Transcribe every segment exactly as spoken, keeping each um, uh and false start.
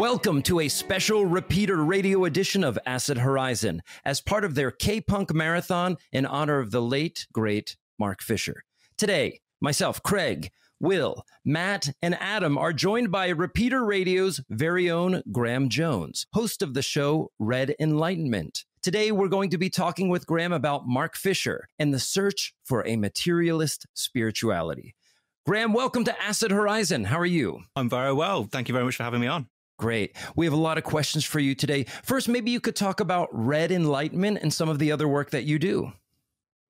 Welcome to a special Repeater Radio edition of Acid Horizon as part of their K-Punk marathon in honor of the late, great Mark Fisher. Today, myself, Craig, Will, Matt, and Adam are joined by Repeater Radio's very own Graham Jones, host of the show Red Enlightenment. Today, we're going to be talking with Graham about Mark Fisher and the search for a materialist spirituality. Graham, welcome to Acid Horizon. How are you? I'm very well. Thank you very much for having me on. Great. We have a lot of questions for you today. First, maybe you could talk about Red Enlightenment and some of the other work that you do.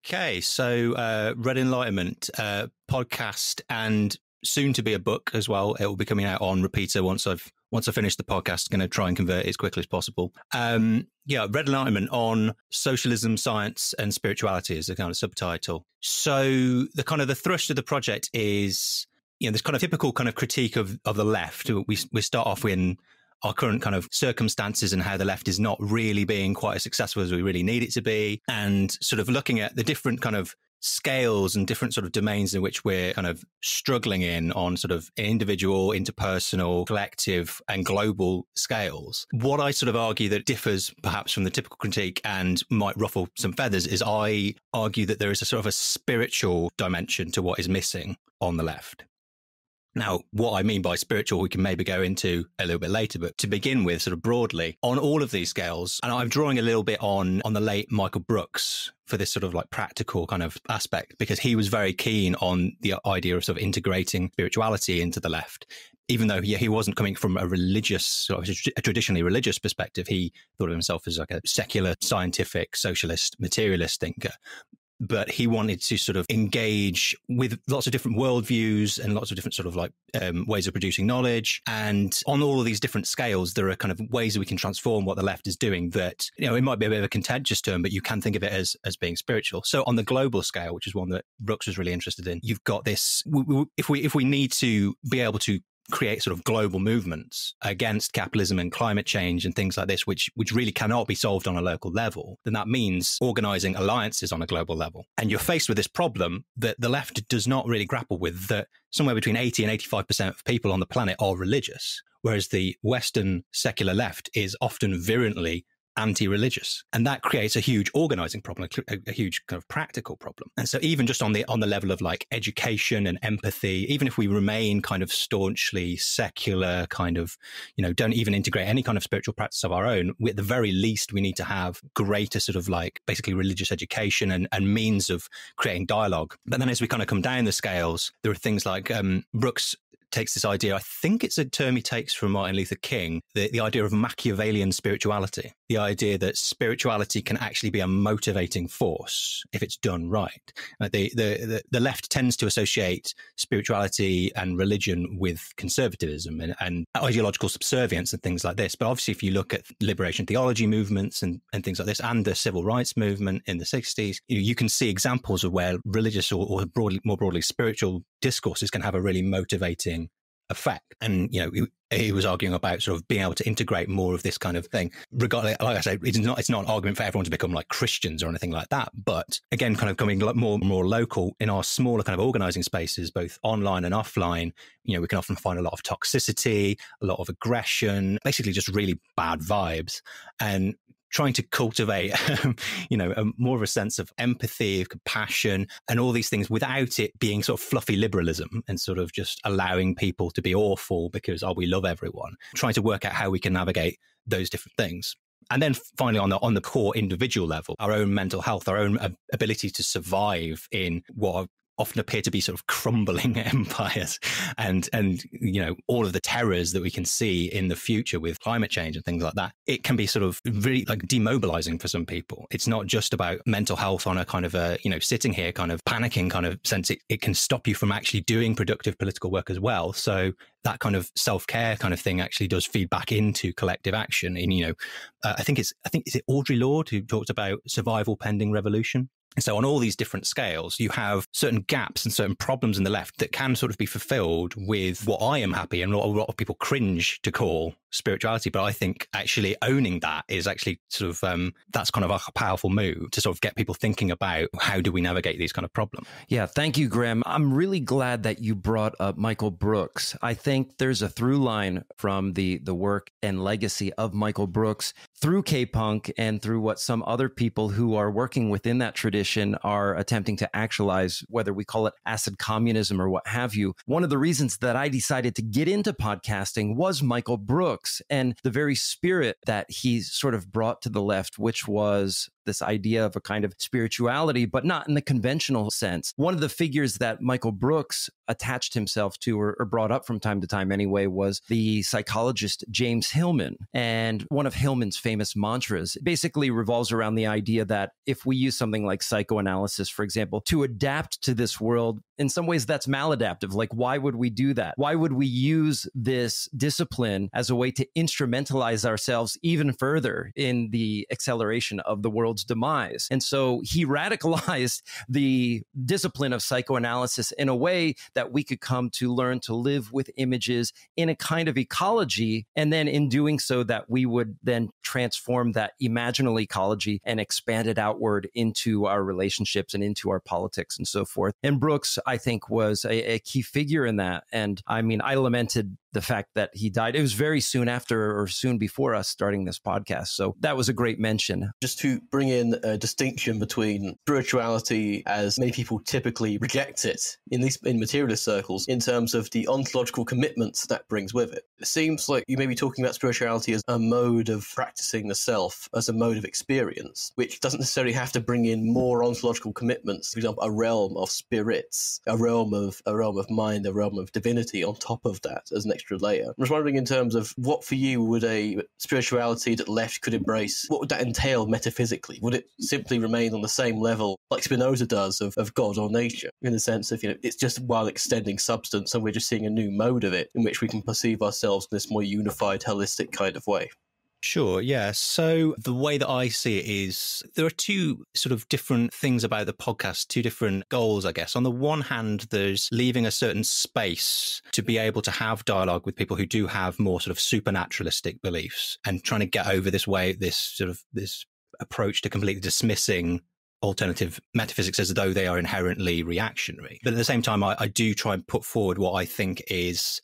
Okay, so uh, Red Enlightenment, uh, podcast, and soon to be a book as well. It will be coming out on Repeater once I've once I finish the podcast. Going to try and convert it as quickly as possible. Um, yeah, Red Enlightenment on socialism, science, and spirituality is the kind of subtitle. So the kind of the thrust of the project is, you know, this kind of typical kind of critique of of the left. We we start off in our current kind of circumstances and how the left is not really being quite as successful as we really need it to be, and sort of looking at the different kind of scales and different sort of domains in which we're kind of struggling in on sort of individual, interpersonal, collective and global scales. What I sort of argue that differs perhaps from the typical critique and might ruffle some feathers is I argue that there is a sort of a spiritual dimension to what is missing on the left. Now, what I mean by spiritual, we can maybe go into a little bit later, but to begin with, sort of broadly, on all of these scales, and I'm drawing a little bit on on the late Michael Brooks for this sort of like practical kind of aspect, because he was very keen on the idea of sort of integrating spirituality into the left. Even though yeah, he wasn't coming from a religious, sort of a traditionally religious perspective, he thought of himself as like a secular, scientific, socialist, materialist thinker. But he wanted to sort of engage with lots of different worldviews and lots of different sort of like um, ways of producing knowledge. And on all of these different scales, there are kind of ways that we can transform what the left is doing that, you know, it might be a bit of a contentious term, but you can think of it as, as being spiritual. So on the global scale, which is one that Brooks was really interested in, you've got this, we, we, if we if we need to be able to create sort of global movements against capitalism and climate change and things like this, which which really cannot be solved on a local level, then that means organizing alliances on a global level. And you're faced with this problem that the left does not really grapple with, that somewhere between eighty and eighty-five percent of people on the planet are religious, whereas the Western secular left is often virulently anti-religious, and that creates a huge organizing problem, a, a huge kind of practical problem. And so even just on the on the level of like education and empathy, even if we remain kind of staunchly secular, kind of, you know, don't even integrate any kind of spiritual practice of our own, we, at the very least we need to have greater sort of like basically religious education and, and means of creating dialogue. But then as we kind of come down the scales, there are things like um, Brooks takes this idea, I think it's a term he takes from Martin Luther King, the, the idea of Machiavellian spirituality, the idea that spirituality can actually be a motivating force if it's done right. Uh, the, the, the left tends to associate spirituality and religion with conservatism and, and ideological subservience and things like this. But obviously, if you look at liberation theology movements and, and things like this, and the civil rights movement in the sixties, you, you can see examples of where religious or, or broadly, more broadly spiritual discourses can have a really motivating effect. And, you know, he, he was arguing about sort of being able to integrate more of this kind of thing. Regardless, like I say, it's not it's not an argument for everyone to become like Christians or anything like that. But again, kind of coming more more local in our smaller kind of organizing spaces, both online and offline, you know, we can often find a lot of toxicity, a lot of aggression, basically just really bad vibes. And trying to cultivate, um, you know, a, more of a sense of empathy, of compassion, and all these things without it being sort of fluffy liberalism and sort of just allowing people to be awful because, oh, we love everyone. Trying to work out how we can navigate those different things. And then finally, on the on the core individual level, our own mental health, our own ability to survive in what are often appear to be sort of crumbling empires and, and, you know, all of the terrors that we can see in the future with climate change and things like that. It can be sort of really like demobilizing for some people. It's not just about mental health on a kind of a, you know, sitting here kind of panicking kind of sense. It, it can stop you from actually doing productive political work as well. So that kind of self-care kind of thing actually does feed back into collective action. And, you know, uh, I think it's, I think, is it Audre Lorde who talked about survival pending revolution? So on all these different scales, you have certain gaps and certain problems in the left that can sort of be fulfilled with what I am happy and what a lot of people cringe to call spirituality. But I think actually owning that is actually sort of, um, that's kind of a powerful move to sort of get people thinking about how do we navigate these kind of problems. Yeah, thank you, Graham. I'm really glad that you brought up Michael Brooks. I think there's a through line from the, the work and legacy of Michael Brooks through K-Punk and through what some other people who are working within that tradition are attempting to actualize, whether we call it acid communism or what have you. One of the reasons that I decided to get into podcasting was Michael Brooks and the very spirit that he sort of brought to the left, which was this idea of a kind of spirituality, but not in the conventional sense. One of the figures that Michael Brooks attached himself to, or, or brought up from time to time anyway, was the psychologist James Hillman. And one of Hillman's famous mantras basically revolves around the idea that if we use something like psychoanalysis, for example, to adapt to this world, in some ways that's maladaptive. Like, why would we do that? Why would we use this discipline as a way to instrumentalize ourselves even further in the acceleration of the world demise? And so he radicalized the discipline of psychoanalysis in a way that we could come to learn to live with images in a kind of ecology. And then in doing so, that we would then transform that imaginal ecology and expand it outward into our relationships and into our politics and so forth. And Brooks, I think, was a, a key figure in that. And I mean, I lamented the fact that he died. It was very soon after or soon before us starting this podcast. So that was a great mention. Just to bring in a distinction between spirituality, as many people typically reject it, in these in materialist circles, in terms of the ontological commitments that brings with it. It seems like you may be talking about spirituality as a mode of practicing the self, as a mode of experience, which doesn't necessarily have to bring in more ontological commitments. For example, a realm of spirits, a realm of a realm of mind, a realm of divinity on top of that as an extra layer. I was wondering, in terms of what for you would a spirituality that left could embrace, what would that entail metaphysically? Would it simply remain on the same level, like Spinoza does, of, of God or nature, in the sense of, you know, it's just while extending substance, and we're just seeing a new mode of it in which we can perceive ourselves in this more unified, holistic kind of way? Sure, yeah. So the way that I see it is there are two sort of different things about the podcast, two different goals, I guess. On the one hand, there's leaving a certain space to be able to have dialogue with people who do have more sort of supernaturalistic beliefs, and trying to get over this way, this sort of this approach to completely dismissing alternative metaphysics as though they are inherently reactionary. But at the same time, I, I do try and put forward what I think is,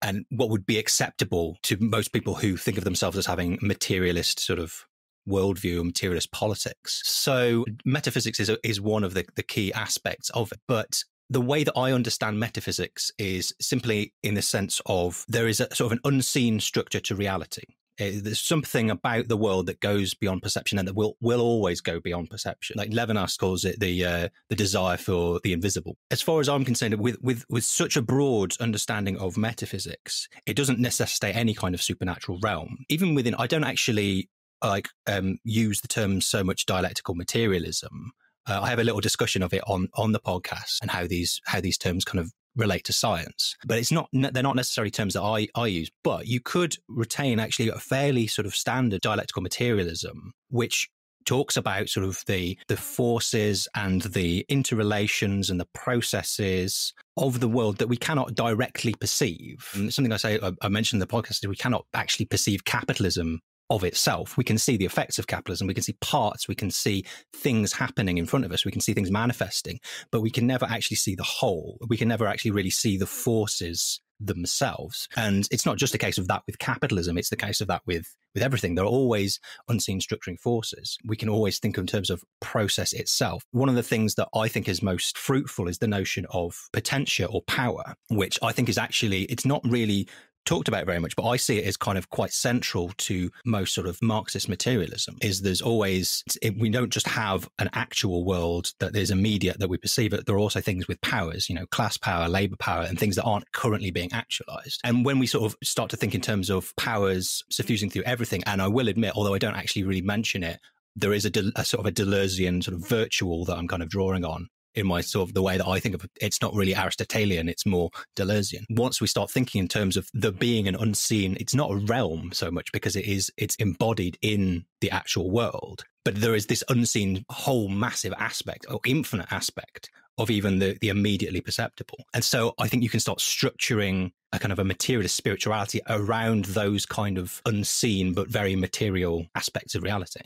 and what would be acceptable to most people who think of themselves as having materialist sort of worldview, materialist politics. So metaphysics is, a, is one of the, the key aspects of it. But the way that I understand metaphysics is simply in the sense of there is a sort of an unseen structure to reality. There's something about the world that goes beyond perception, and that will will always go beyond perception. Like Levinas calls it the uh, the desire for the invisible. As far as I'm concerned, with with with such a broad understanding of metaphysics, it doesn't necessitate any kind of supernatural realm. Even within, I don't actually like um, use the term so much dialectical materialism. Uh, I have a little discussion of it on on the podcast, and how these how these terms kind of relate to science, but it's not, they're not necessarily terms that I, I use, but you could retain actually a fairly sort of standard dialectical materialism, which talks about sort of the, the forces and the interrelations and the processes of the world that we cannot directly perceive. And something I say, I, I mentioned in the podcast, is we cannot actually perceive capitalism of itself. We can see the effects of capitalism. We can see parts. We can see things happening in front of us. We can see things manifesting, but we can never actually see the whole. We can never actually really see the forces themselves. And it's not just a case of that with capitalism. It's the case of that with, with everything. There are always unseen structuring forces. We can always think in terms of process itself. One of the things that I think is most fruitful is the notion of potentia or power, which I think is actually, it's not really talked about very much, but I see it as kind of quite central to most sort of Marxist materialism. Is there's always, we don't just have an actual world that is immediate that we perceive it. There are also things with powers, you know, class power, labor power, and things that aren't currently being actualized. And when we sort of start to think in terms of powers suffusing through everything, and I will admit, although I don't actually really mention it, there is a, a sort of a Deleuzean sort of virtual that I'm kind of drawing on in my sort of the way that I think of it. It's not really Aristotelian, it's more Deleuzian. Once we start thinking in terms of the being and unseen, it's not a realm so much because it is, it's embodied in the actual world. But there is this unseen whole massive aspect or infinite aspect of even the, the immediately perceptible. And so I think you can start structuring a kind of a materialist spirituality around those kind of unseen but very material aspects of reality.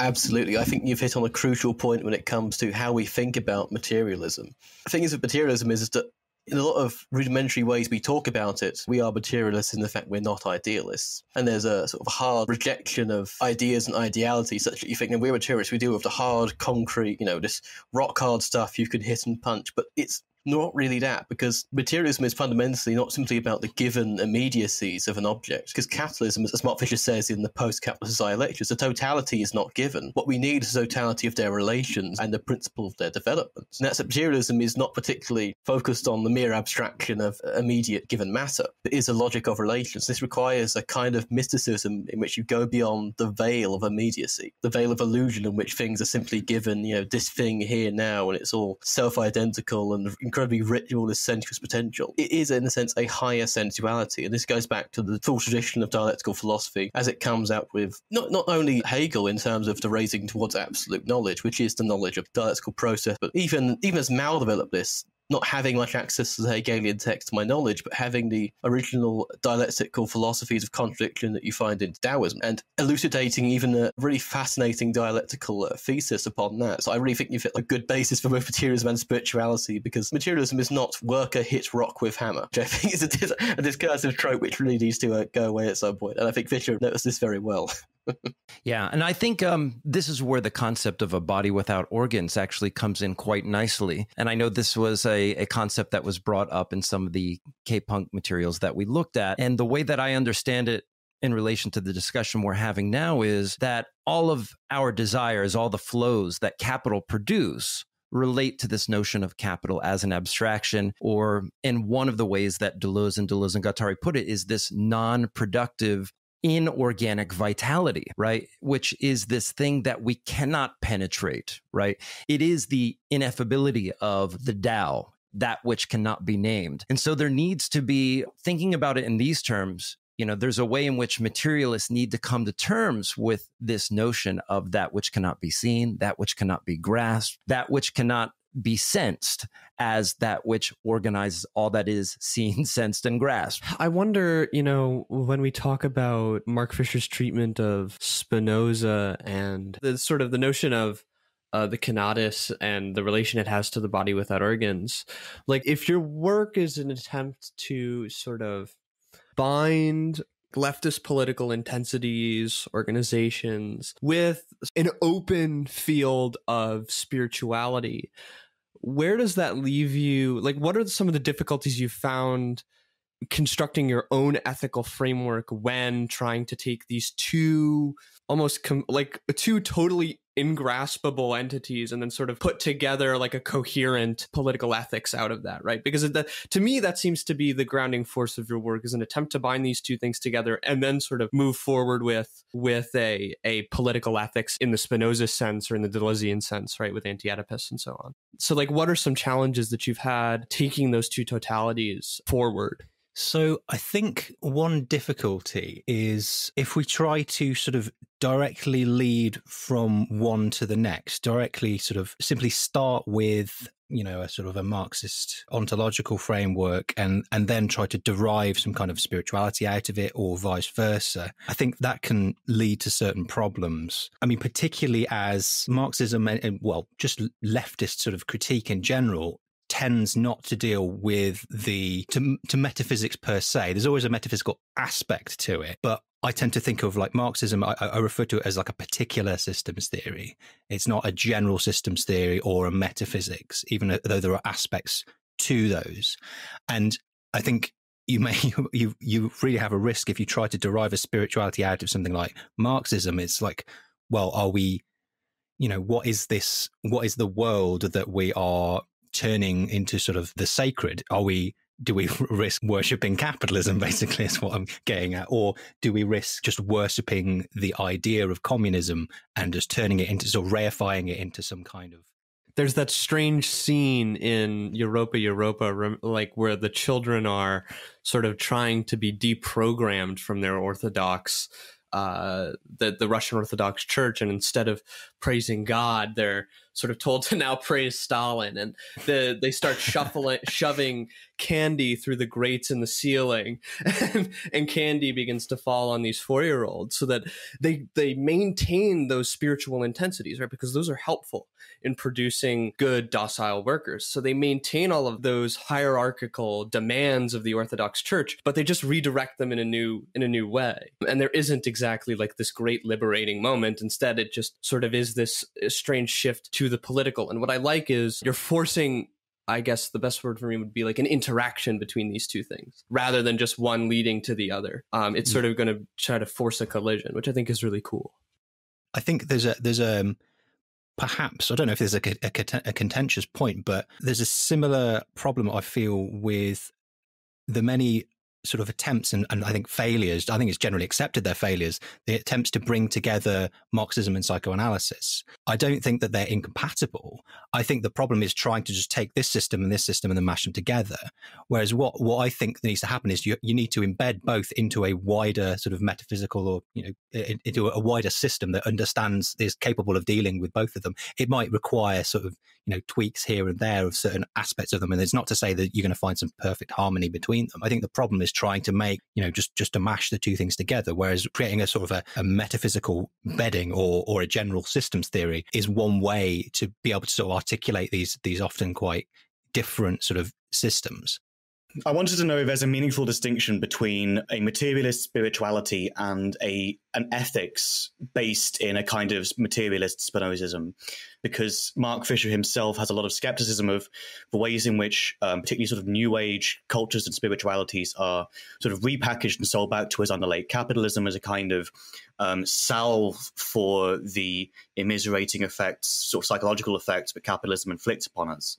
Absolutely. I think you've hit on a crucial point when it comes to how we think about materialism. The thing is with materialism is that in a lot of rudimentary ways we talk about it, we are materialists in the fact we're not idealists. And there's a sort of hard rejection of ideas and ideality such that you think, no, we're materialists, we deal with the hard, concrete, you know, this rock-hard stuff you can hit and punch. But it's not really that, because materialism is fundamentally not simply about the given immediacies of an object, because capitalism, as Mark Fisher says in the Post-Capitalist Society lectures, the totality is not given. What we need is the totality of their relations and the principle of their development. And that's that materialism is not particularly focused on the mere abstraction of immediate given matter, but is a logic of relations. This requires a kind of mysticism in which you go beyond the veil of immediacy, the veil of illusion in which things are simply given, you know, this thing here now, and it's all self-identical and incredibly rich in all this sensuous potential. It is, in a sense, a higher sensuality. And this goes back to the full tradition of dialectical philosophy as it comes out with not, not only Hegel in terms of the raising towards absolute knowledge, which is the knowledge of dialectical process, but even, even as Mao developed this, not having much access to the Hegelian text to my knowledge, but having the original dialectical philosophies of contradiction that you find in Taoism and elucidating even a really fascinating dialectical thesis upon that. So I really think you've hit a good basis for both materialism and spirituality, because materialism is not worker hit rock with hammer, which I think is a, dis a discursive trope which really needs to uh, go away at some point. And I think Fisher noticed this very well. Yeah, and I think um, this is where the concept of a body without organs actually comes in quite nicely. And I know this was a, a concept that was brought up in some of the K-Punk materials that we looked at. And the way that I understand it in relation to the discussion we're having now is that all of our desires, all the flows that capital produce, relate to this notion of capital as an abstraction, or in one of the ways that Deleuze and Deleuze and Guattari put it is this non-productive inorganic vitality, right? Which is this thing that we cannot penetrate, right? It is the ineffability of the Tao, that which cannot be named. And so there needs to be, thinking about it in these terms, you know, there's a way in which materialists need to come to terms with this notion of that which cannot be seen, that which cannot be grasped, that which cannot be sensed as that which organizes all that is seen, sensed, and grasped. I wonder, you know, when we talk about Mark Fisher's treatment of Spinoza and the sort of the notion of uh, the kanatis and the relation it has to the body without organs, like if your work is an attempt to sort of bind leftist political intensities, organizations with an open field of spirituality, where does that leave you? Like, what are some of the difficulties you found constructing your own ethical framework when trying to take these two almost com like two totally ingraspable entities and then sort of put together like a coherent political ethics out of that, right? Because that, to me, that seems to be the grounding force of your work, is an attempt to bind these two things together and then sort of move forward with with a a political ethics in the Spinoza sense or in the Deleuzian sense, right, with Anti-Oedipus and so on. So like, what are some challenges that you've had taking those two totalities forward? So I think one difficulty is if we try to sort of directly lead from one to the next, directly sort of simply start with, you know, a sort of a Marxist ontological framework and, and then try to derive some kind of spirituality out of it or vice versa, I think that can lead to certain problems. I mean, particularly as Marxism and, and well, just leftist sort of critique in general tends not to deal with the, to, to metaphysics per se. There's always a metaphysical aspect to it, but I tend to think of like Marxism, I, I refer to it as like a particular systems theory. It's not a general systems theory or a metaphysics, even though there are aspects to those. And I think you may, you, you really have a risk if you try to derive a spirituality out of something like Marxism. It's like, well, are we, you know, what is this, what is the world that we are turning into sort of the sacred? Are we, do we risk worshipping capitalism, basically, is what I'm getting at? Or do we risk just worshipping the idea of communism and just turning it into, sort of reifying it into some kind of there's that strange scene in Europa, Europa, like where the children are sort of trying to be deprogrammed from their Orthodox, uh, the, the Russian Orthodox Church. And instead of praising God, they're sort of told to now praise Stalin. And the, they start shuffling, shoving candy through the grates in the ceiling. And, and candy begins to fall on these four-year-olds so that they, they maintain those spiritual intensities, right? Because those are helpful in producing good, docile workers. So they maintain all of those hierarchical demands of the Orthodox Church, but they just redirect them in a new in a new way. And there isn't exactly like this great liberating moment. Instead, it just sort of is this strange shift to the political. And what I like is you're forcing, I guess the best word for me would be like an interaction between these two things rather than just one leading to the other. Um, it's sort of going to try to force a collision, which I think is really cool. I think there's a, there's a, perhaps, I don't know if there's a, a, a contentious point, but there's a similar problem I feel with the many sort of attempts and, and I think failures, I think it's generally accepted they're failures, the attempts to bring together Marxism and psychoanalysis. I don't think that they're incompatible. I think the problem is trying to just take this system and this system and then mash them together. Whereas what, what I think needs to happen is you, you need to embed both into a wider sort of metaphysical or, you know, into a wider system that understands, is capable of dealing with both of them. It might require sort of, you know, tweaks here and there of certain aspects of them. And it's not to say that you're going to find some perfect harmony between them. I think the problem is trying to make, you know, just just to mash the two things together, whereas creating a sort of a, a metaphysical bedding or or a general systems theory is one way to be able to sort of articulate these these often quite different sort of systems. I wanted to know if there's a meaningful distinction between a materialist spirituality and a an ethics based in a kind of materialist Spinozism, because Mark Fisher himself has a lot of skepticism of the ways in which um, particularly sort of New Age cultures and spiritualities are sort of repackaged and sold back to us under late capitalism as a kind of um, salve for the immiserating effects, sort of psychological effects that capitalism inflicts upon us.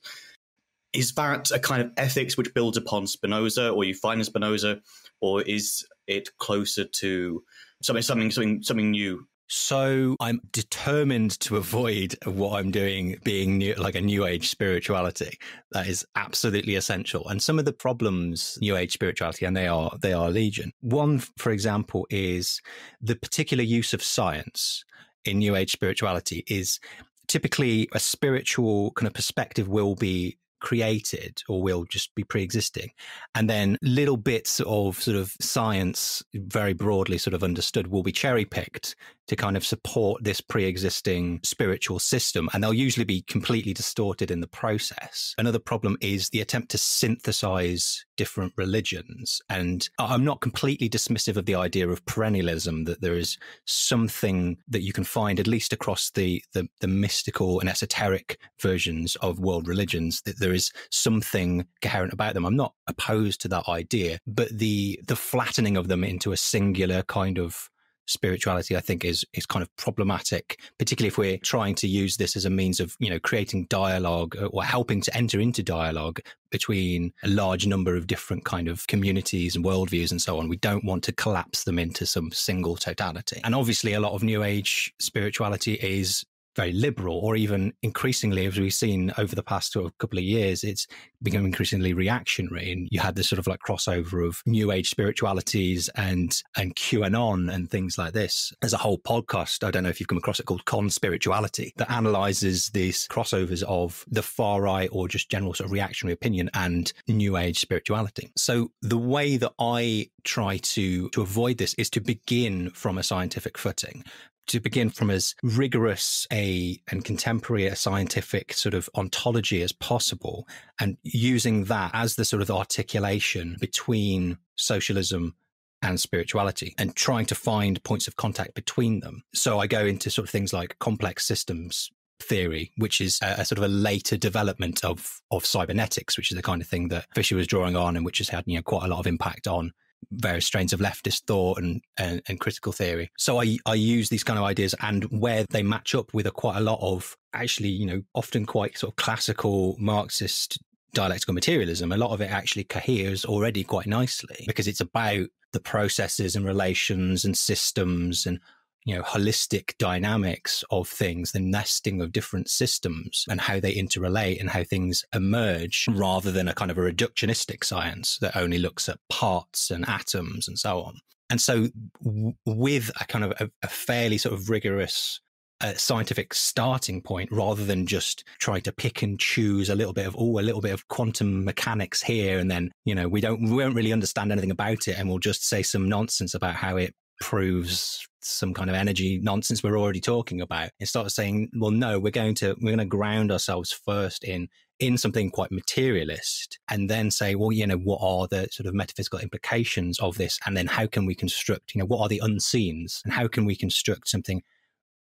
Is that a kind of ethics which builds upon Spinoza, or you find in Spinoza, or is it closer to something, something, something, something new? So I'm determined to avoid what I'm doing being new, like a New Age spirituality. That is absolutely essential. And some of the problems New Age spirituality, and they are they are legion. One, for example, is the particular use of science in New Age spirituality is typically a spiritual kind of perspective will be created or will just be pre-existing, and then little bits of sort of science, very broadly sort of understood, will be cherry-picked to kind of support this pre-existing spiritual system, and they'll usually be completely distorted in the process. Another problem is the attempt to synthesize different religions, and I'm not completely dismissive of the idea of perennialism, that there is something that you can find at least across the the, the mystical and esoteric versions of world religions, that there is something coherent about them. I'm not opposed to that idea, but the the flattening of them into a singular kind of spirituality, I think, is is kind of problematic, particularly if we're trying to use this as a means of, you know, creating dialogue or helping to enter into dialogue between a large number of different kind of communities and worldviews and so on. We don't want to collapse them into some single totality. And obviously, a lot of New Age spirituality is very liberal, or even increasingly, as we've seen over the past sort of couple of years, it's become increasingly reactionary. And you had this sort of like crossover of New Age spiritualities and and QAnon and things like this. There's a whole podcast, I don't know if you've come across it, called Con Spirituality, that analyzes these crossovers of the far right or just general sort of reactionary opinion and New Age spirituality. So the way that I try to to avoid this is to begin from a scientific footing, to begin from as rigorous a and contemporary a scientific sort of ontology as possible, and using that as the sort of articulation between socialism and spirituality, and trying to find points of contact between them. So I go into sort of things like complex systems theory, which is a, a sort of a later development of of cybernetics, which is the kind of thing that Fisher was drawing on and which has had, you know, quite a lot of impact on various strains of leftist thought and, and and critical theory. So I I use these kind of ideas, and where they match up with a quite a lot of actually, you know, often quite sort of classical Marxist dialectical materialism, a lot of it actually coheres already quite nicely, because it's about the processes and relations and systems and you know, holistic dynamics of things, the nesting of different systems and how they interrelate and how things emerge, rather than a kind of a reductionistic science that only looks at parts and atoms and so on. And so w with a kind of a, a fairly sort of rigorous uh, scientific starting point, rather than just trying to pick and choose a little bit of, oh, a little bit of quantum mechanics here, and then, you know, we don't, we don't really understand anything about it, and we'll just say some nonsense about how it proves some kind of energy nonsense we're already talking about. Instead of saying, well, no, we're going to, we're going to ground ourselves first in in something quite materialist, and then say, well, you know, what are the sort of metaphysical implications of this? And then how can we construct, you know, what are the unseens, and how can we construct something,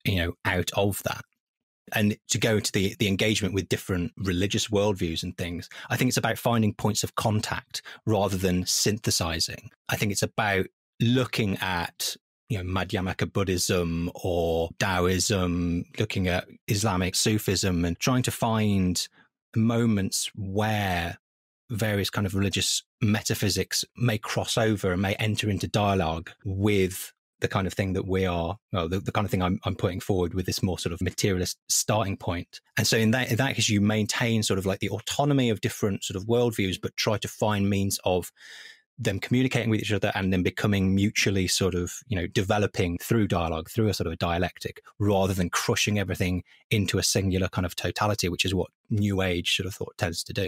you know, out of that? And to go to the, the engagement with different religious worldviews and things, I think it's about finding points of contact rather than synthesizing. I think it's about looking at, you know, Madhyamaka Buddhism or Taoism, looking at Islamic Sufism, and trying to find moments where various kind of religious metaphysics may cross over and may enter into dialogue with the kind of thing that we are, well, the, the kind of thing I'm, I'm putting forward with this more sort of materialist starting point. And so in that, in that case, you maintain sort of like the autonomy of different sort of worldviews, but try to find means of them communicating with each other and then becoming mutually sort of, you know, developing through dialogue, through a sort of a dialectic, rather than crushing everything into a singular kind of totality, which is what New Age sort of thought tends to do.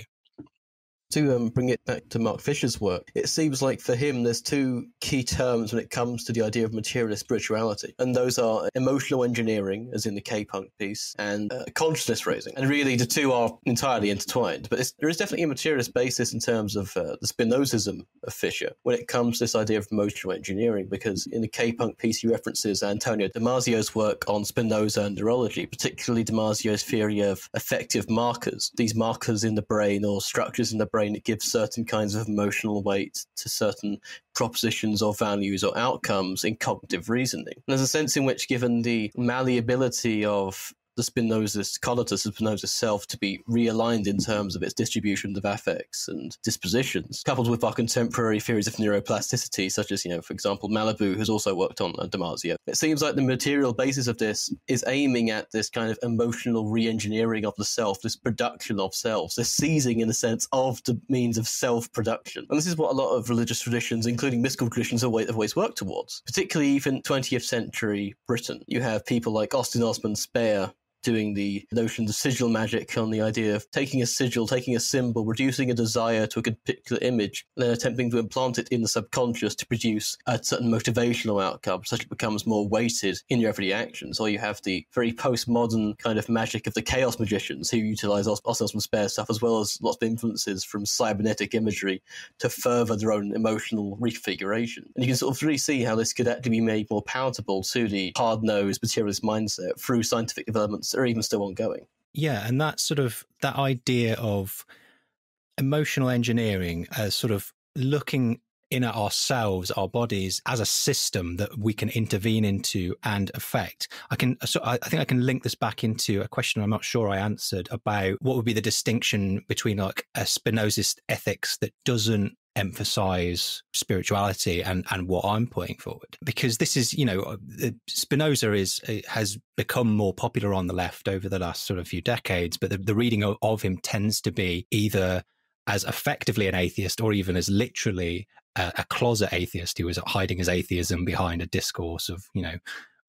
To um, bring it back to Mark Fisher's work, it seems like for him there's two key terms when it comes to the idea of materialist spirituality, and those are emotional engineering, as in the K-Punk piece, and uh, consciousness raising. And really the two are entirely intertwined, but it's, there is definitely a materialist basis in terms of uh, the Spinozism of Fisher when it comes to this idea of emotional engineering, because in the K-Punk piece he references Antonio Damasio's work on Spinoza and neurology, particularly Damasio's theory of affective markers, these markers in the brain or structures in the brain brain that gives certain kinds of emotional weight to certain propositions or values or outcomes in cognitive reasoning. And there's a sense in which, given the malleability of the Spinozist collatus of Spinoza's self to be realigned in terms of its distribution of affects and dispositions, coupled with our contemporary theories of neuroplasticity, such as, you know, for example, Malibu, who's also worked on Damasio. It seems like the material basis of this is aiming at this kind of emotional re-engineering of the self, this production of selves, this seizing, in a sense, of the means of self-production. And this is what a lot of religious traditions, including mystical traditions, have always worked towards, particularly even twentieth century Britain. You have people like Austin Osman Spare, doing the notion of sigil magic on the idea of taking a sigil, taking a symbol, reducing a desire to a particular image, and then attempting to implant it in the subconscious to produce a certain motivational outcome, such that it becomes more weighted in your everyday actions. Or you have the very postmodern kind of magic of the chaos magicians, who utilise Austin Osman Spare's stuff, as well as lots of influences from cybernetic imagery, to further their own emotional reconfiguration. And you can sort of really see how this could actually be made more palatable to the hard-nosed materialist mindset through scientific developments or even still ongoing. Yeah, and that sort of, that idea of emotional engineering as sort of looking in at ourselves, our bodies, as a system that we can intervene into and affect. I can, so I think I can link this back into a question I'm not sure I answered about what would be the distinction between like a Spinozist ethics that doesn't emphasize spirituality and and what I'm putting forward, because this is, you know, Spinoza is has become more popular on the left over the last sort of few decades, but the, the reading of, of him tends to be either as effectively an atheist or even as literally a, a closet atheist who is hiding his atheism behind a discourse of, you know,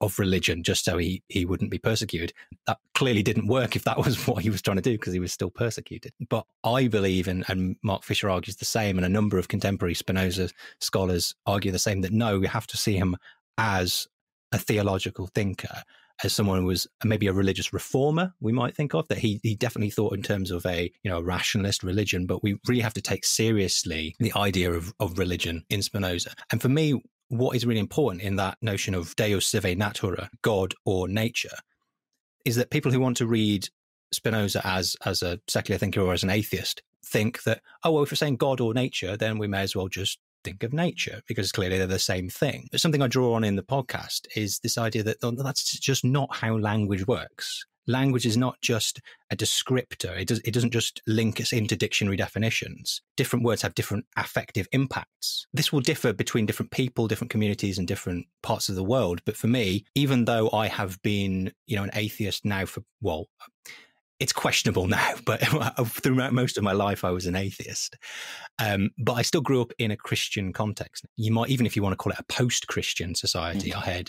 of religion, just so he he wouldn't be persecuted. That clearly didn't work if that was what he was trying to do, because he was still persecuted. But I believe, and, and Mark Fisher argues the same, and a number of contemporary Spinoza scholars argue the same, that no, we have to see him as a theological thinker, as someone who was maybe a religious reformer, we might think of, that he, he definitely thought in terms of a, you know, rationalist religion, but we really have to take seriously the idea of, of religion in Spinoza. And for me, what is really important in that notion of Deus sive natura, God or nature, is that people who want to read Spinoza as, as a secular thinker or as an atheist think that, oh, well, if we're saying God or nature, then we may as well just think of nature, because clearly they're the same thing. But something I draw on in the podcast is this idea that that's just not how language works. language is not just a descriptor. It, does, it doesn't just link us into dictionary definitions. Different words have different affective impacts. This will differ between different people, different communities, and different parts of the world. But for me, even though I have been, you know, an atheist now for, well, it's questionable now, but throughout most of my life, I was an atheist. Um, but I still grew up in a Christian context. You might, even if you want to call it a post-Christian society, I had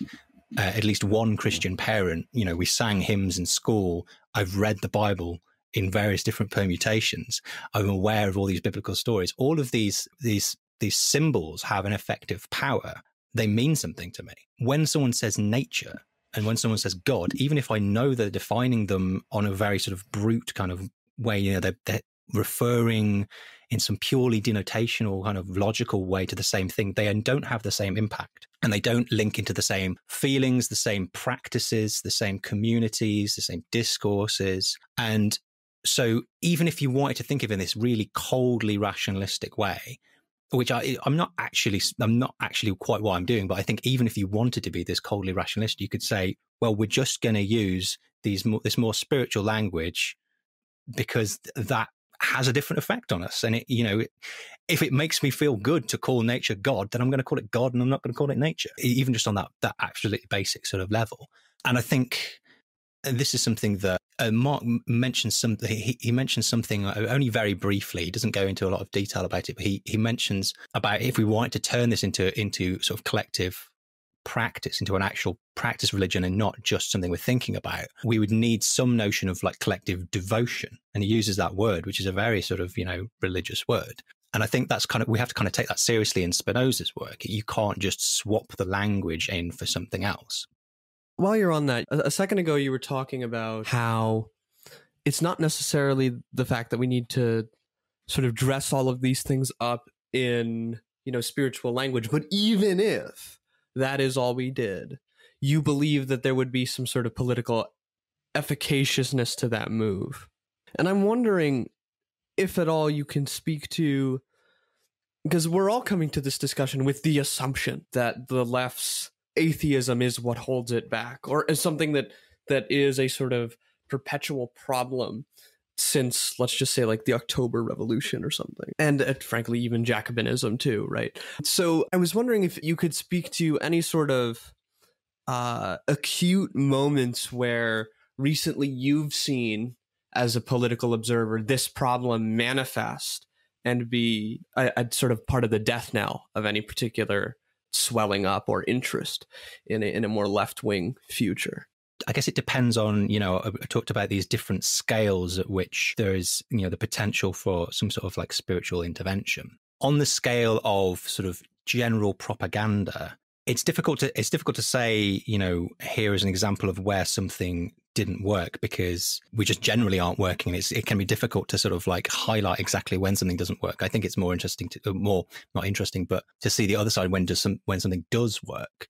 uh, at least one Christian parent. You know, we sang hymns in school. I've read the Bible in various different permutations. I'm aware of all these biblical stories. All of these, these, these symbols have an effective power. They mean something to me. When someone says nature, and when someone says God, even if I know they're defining them on a very sort of brute kind of way, you know, they're, they're referring in some purely denotational kind of logical way to the same thing, they don't have the same impact, and they don't link into the same feelings, the same practices, the same communities, the same discourses. And so even if you wanted to think of it in this really coldly rationalistic way, which I, I'm not actually, I'm not actually quite what I'm doing, but I think even if you wanted to be this coldly rationalist, you could say, well, we're just going to use these more, this more spiritual language because that has a different effect on us. And it, you know, if it makes me feel good to call nature God, then I'm going to call it God, and I'm not going to call it nature, even just on that that absolutely basic sort of level. And I think this is something that uh, Mark mentioned something, he, he mentioned something only very briefly. He doesn't go into a lot of detail about it, but he, he mentions about if we wanted to turn this into, into sort of collective practice, into an actual practice religion and not just something we're thinking about, we would need some notion of like collective devotion. And he uses that word, which is a very sort of, you know, religious word. And I think that's kind of, we have to kind of take that seriously in Spinoza's work. You can't just swap the language in for something else. While you're on that, a second ago you were talking about how it's not necessarily the fact that we need to sort of dress all of these things up in, you know, spiritual language, but even if that is all we did, you believe that there would be some sort of political efficaciousness to that move. And I'm wondering if at all you can speak to, because we're all coming to this discussion with the assumption that the left's atheism is what holds it back, or is something that that is a sort of perpetual problem since, let's just say, like the October Revolution or something, and uh, frankly even Jacobinism too, right? So I was wondering if you could speak to any sort of uh, acute moments where recently you've seen, as a political observer, this problem manifest and be a, a sort of part of the death knell of any particular swelling up or interest in a, in a more left-wing future. I guess it depends on, you know, I talked about these different scales at which there is, you know, the potential for some sort of like spiritual intervention. On the scale of sort of general propaganda, it's difficult to, it's difficult to say, you know, here is an example of where something didn't work, because we just generally aren't working. It's, it can be difficult to sort of like highlight exactly when something doesn't work. I think it's more interesting to, more, not interesting, but to see the other side when does some, when something does work.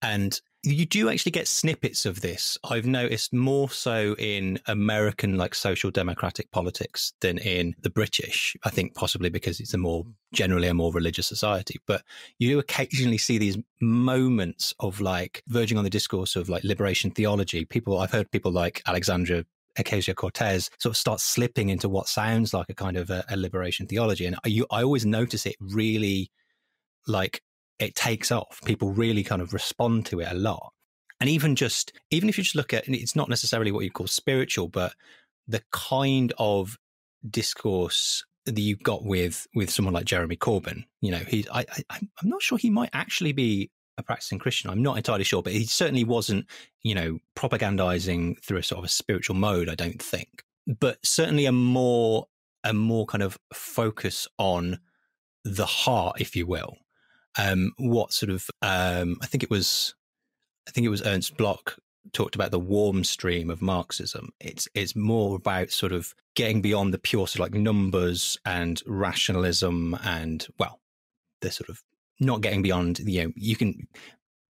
And you do actually get snippets of this. I've noticed more so in American like social democratic politics than in the British, I think possibly because it's a more, generally a more religious society. But you do occasionally see these moments of like verging on the discourse of like liberation theology. People, I've heard people like Alexandria Ocasio-Cortez sort of start slipping into what sounds like a kind of a, a liberation theology. And you, I always notice it really like, it takes off. People really kind of respond to it a lot. And even just, even if you just look at, and it's not necessarily what you call spiritual, but the kind of discourse that you've got with, with someone like Jeremy Corbyn, you know, he, I, I, I'm not sure he might actually be a practicing Christian. I'm not entirely sure, but he certainly wasn't, you know, propagandizing through a sort of a spiritual mode, I don't think, but certainly a more, a more kind of focus on the heart, if you will. Um, what sort of, um, I think it was, I think it was Ernst Bloch talked about the warm stream of Marxism. It's, it's more about sort of getting beyond the pure sort of like numbers and rationalism and, well, they're sort of not getting beyond, you know, you can,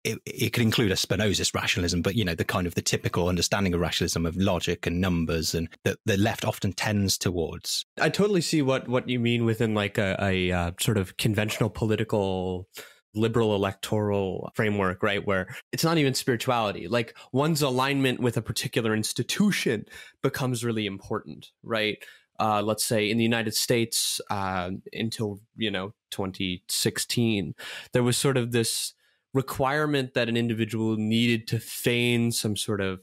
it, it could include a Spinozist rationalism, but, you know, the kind of the typical understanding of rationalism of logic and numbers, and that the left often tends towards. I totally see what, what you mean within like a, a uh, sort of conventional political liberal electoral framework, right? Where it's not even spirituality, like one's alignment with a particular institution becomes really important, right? Uh, let's say in the United States, uh, until, you know, twenty sixteen, there was sort of this requirement that an individual needed to feign some sort of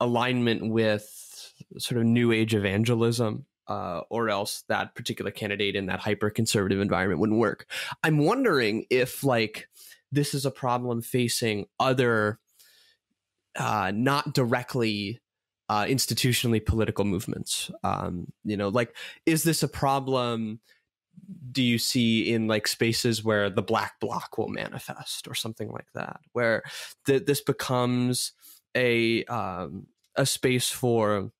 alignment with sort of New Age evangelism, uh, or else that particular candidate in that hyper-conservative environment wouldn't work. I'm wondering if, like, this is a problem facing other uh, not directly Uh, institutionally political movements. Um, you know, like, is this a problem? Do you see in like spaces where the black bloc will manifest or something like that, where th this becomes a um, a space for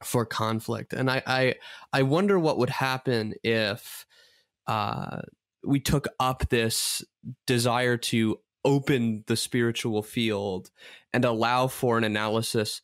for conflict? And I I, I wonder what would happen if uh, we took up this desire to open the spiritual field and allow for an analysis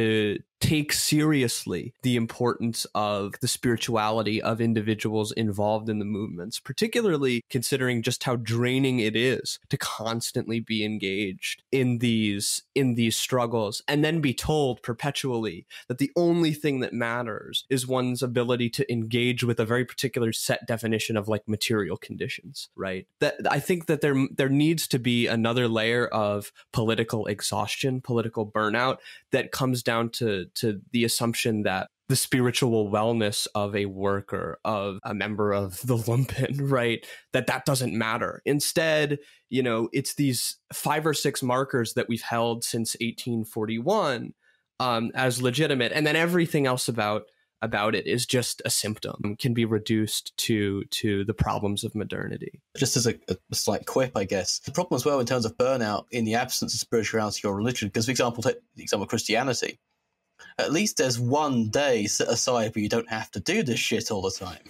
to take seriously the importance of the spirituality of individuals involved in the movements, particularly considering just how draining it is to constantly be engaged in these in these struggles and then be told perpetually that the only thing that matters is one's ability to engage with a very particular set definition of like material conditions, right? That I think that there there needs to be another layer of political exhaustion, political burnout that comes down to To, to the assumption that the spiritual wellness of a worker, of a member of the lumpen, right, that that doesn't matter. Instead, you know, it's these five or six markers that we've held since eighteen forty-one um, as legitimate. And then everything else about about it is just a symptom, can be reduced to to the problems of modernity. Just as a, a slight quip, I guess, the problem as well in terms of burnout in the absence of spirituality or religion, because, for example, take the example of Christianity. At least there's one day set aside where you don't have to do this shit all the time.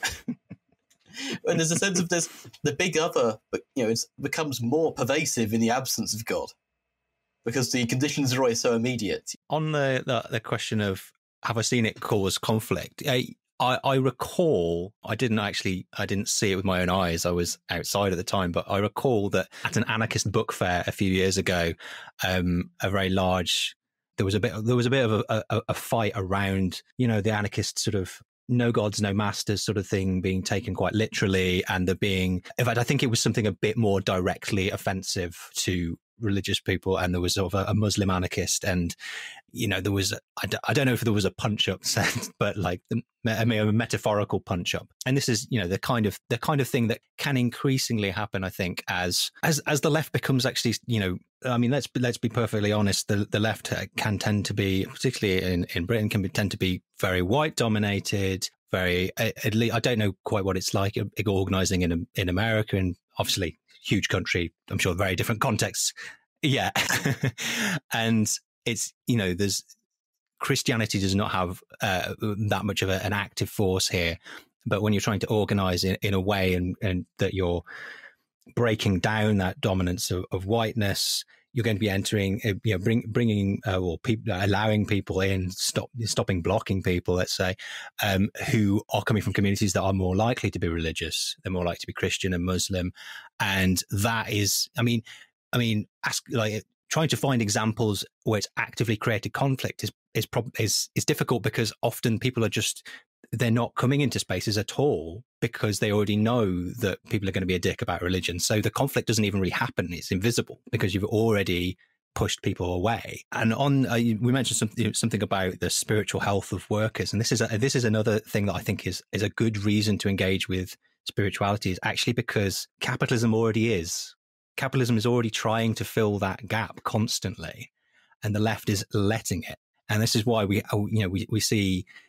And there's a sense of this, the big other, you know, it becomes more pervasive in the absence of God because the conditions are always so immediate. On the, the, the question of, have I seen it cause conflict? I, I, I recall, I didn't actually, I didn't see it with my own eyes. I was outside at the time, but I recall that at an anarchist book fair a few years ago, um, a very large... There was a bit. There was a bit of a, a, a fight around, you know, the anarchist sort of no gods, no masters sort of thing being taken quite literally, and the being. In fact, I think it was something a bit more directly offensive to religious people, and there was sort of a, a Muslim anarchist, and you know, there was. I, d I don't know if there was a punch up, but like the, I mean, a metaphorical punch up. And this is, you know, the kind of the kind of thing that can increasingly happen. I think as as as the left becomes actually, you know. I mean, let's let's be perfectly honest. The the left can tend to be, particularly in in Britain, can be, tend to be very white dominated. Very, at least I don't know quite what it's like organising in in America, and obviously huge country. I'm sure very different contexts. Yeah, and it's, you know, there's Christianity does not have uh, that much of a, an active force here, but when you're trying to organise in in a way and and that you're breaking down that dominance of, of whiteness, you're going to be entering, you know, bring, bringing uh, or people, allowing people in, stop, stopping blocking people, let's say, um, who are coming from communities that are more likely to be religious. They're more likely to be Christian and Muslim, and that is, I mean, I mean, ask, like trying to find examples where it's actively created conflict is is prob is is difficult because often people are just. They're not coming into spaces at all because they already know that people are going to be a dick about religion. So the conflict doesn't even really happen. It's invisible because you've already pushed people away. And on, uh, we mentioned something, something about the spiritual health of workers. And this is, a, this is another thing that I think is, is a good reason to engage with spirituality is actually because capitalism already is. Capitalism is already trying to fill that gap constantly. And the left is letting it. And this is why we, you know, we, we see,